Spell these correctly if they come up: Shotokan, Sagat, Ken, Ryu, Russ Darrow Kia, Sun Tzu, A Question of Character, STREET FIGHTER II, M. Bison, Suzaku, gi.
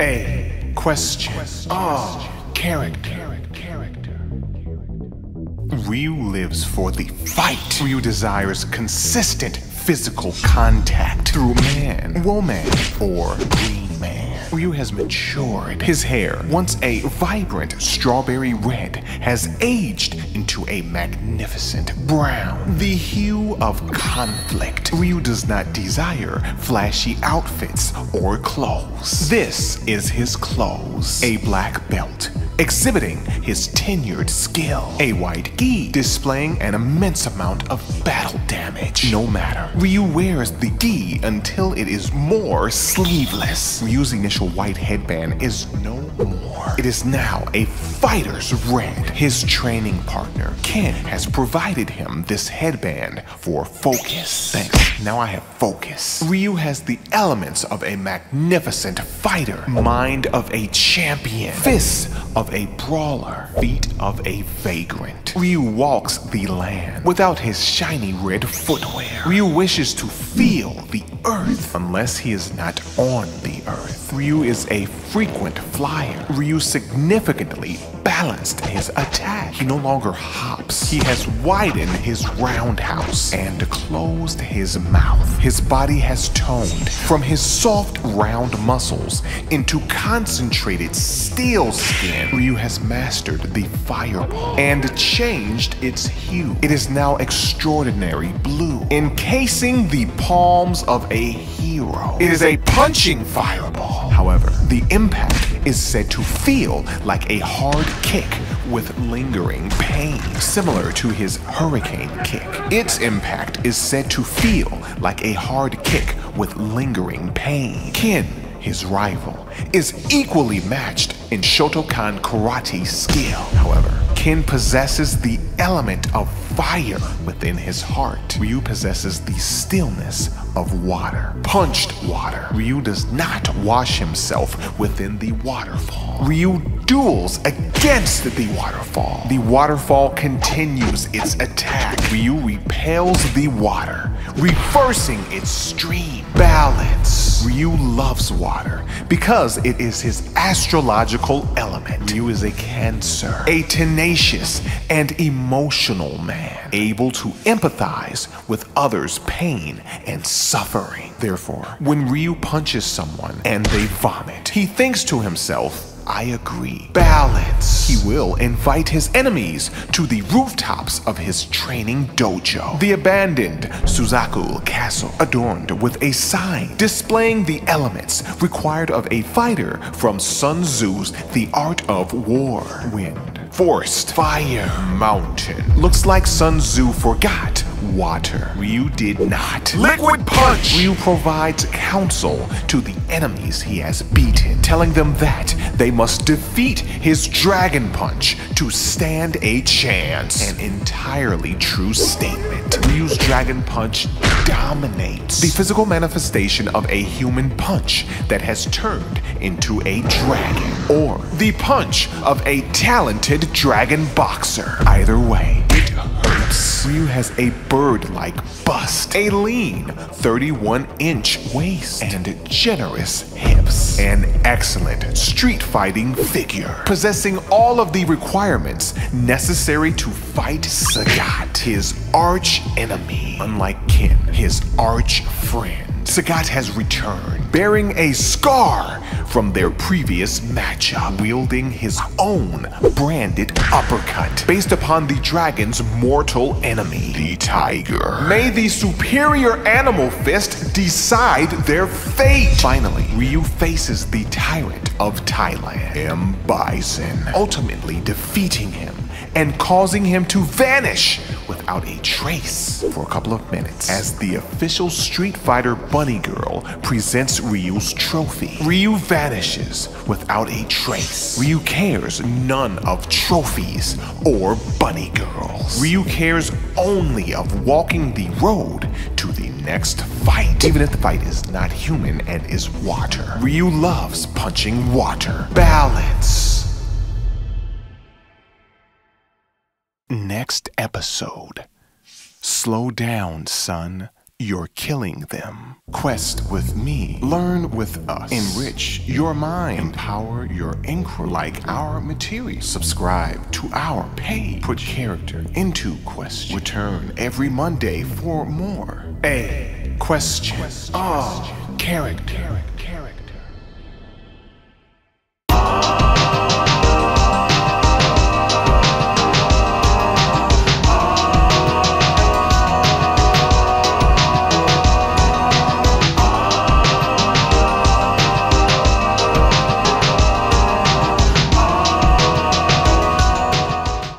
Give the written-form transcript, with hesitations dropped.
A Question of Character. Ryu lives for the fight. Ryu desires consistent physical contact through man, woman, or green man. Ryu has matured. His hair, once a vibrant strawberry red, has aged into a magnificent brown, the hue of conflict. Ryu does not desire flashy outfits or clothes. This is his clothes. A black belt, exhibiting his tenured skill. A white gi, displaying an immense amount of battle damage. No matter, Ryu wears the gi until it is more sleeveless. Ryu's initial white headband is no more. It is now a fighter's red. His training partner, Ken, has provided him this headband for focus. Thanks, now I have focus. Ryu has the elements of a magnificent fighter. Mind of a champion. Fists of a brawler, feet of a vagrant. Ryu walks the land without his shiny red footwear. Ryu wishes to feel the earth unless he is not on the earth. Ryu is a frequent flyer. Ryu significantly balanced his attack. He no longer hops. He has widened his roundhouse and closed his mouth. His body has toned from his soft, round muscles into concentrated steel skin. Ryu has mastered the fireball and changed its hue. It is now extraordinary blue, encasing the palms of a hero. It is a punching fireball. However, the impact is said to feel like a hard kick with lingering pain, similar to his hurricane kick. Its impact is said to feel like a hard kick with lingering pain. Ken, his rival, is equally matched in Shotokan karate skill. However, Ken possesses the element of fire within his heart. Ryu possesses the stillness of water, punched water. Ryu does not wash himself within the waterfall. Ryu duels against the waterfall. The waterfall continues its attack. Ryu repels the water, reversing its stream. Balance. Ryu loves water because it is his astrological element. Ryu is a Cancer, a tenacious and emotional man, able to empathize with others' pain and suffering. Therefore, when Ryu punches someone and they vomit, he thinks to himself, I agree. Balance. He will invite his enemies to the rooftops of his training dojo. The abandoned Suzaku castle, adorned with a sign displaying the elements required of a fighter from Sun Tzu's The Art of War. Wind, forest, fire, mountain. Looks like Sun Tzu forgot water. Ryu did not. Liquid punch! Ryu provides counsel to the enemies he has beaten, telling them that they must defeat his dragon punch to stand a chance. An entirely true statement. Ryu's dragon punch dominates, the physical manifestation of a human punch that has turned into a dragon, or the punch of a talented dragon boxer. Either way, it hurts. Ryu has a bird-like bust, a lean 31-inch waist, and generous hips. An excellent street-fighting figure, possessing all of the requirements necessary to fight Sagat, his arch-enemy. Unlike Ken, his arch-friend, Sagat has returned, bearing a scar from their previous matchup, wielding his own branded uppercut based upon the dragon's mortal enemy, the tiger. May the superior animal fist decide their fate! Finally, Ryu faces the tyrant of Thailand, M. Bison, ultimately defeating him and causing him to vanish without a trace for a couple of minutes, as the official Street Fighter bunny girl presents Ryu's trophy. Ryu vanishes without a trace. Ryu cares none of trophies or bunny girls. Ryu cares only of walking the road to the next fight, even if the fight is not human and is water. Ryu loves punching water. Balance. Next episode. Slow down, son. you're killing them. Quest with me. Learn with us. Enrich your mind. Empower your inquiry. Like our material. Subscribe to our page. Put character into question. Return every Monday for more. A Question of Character.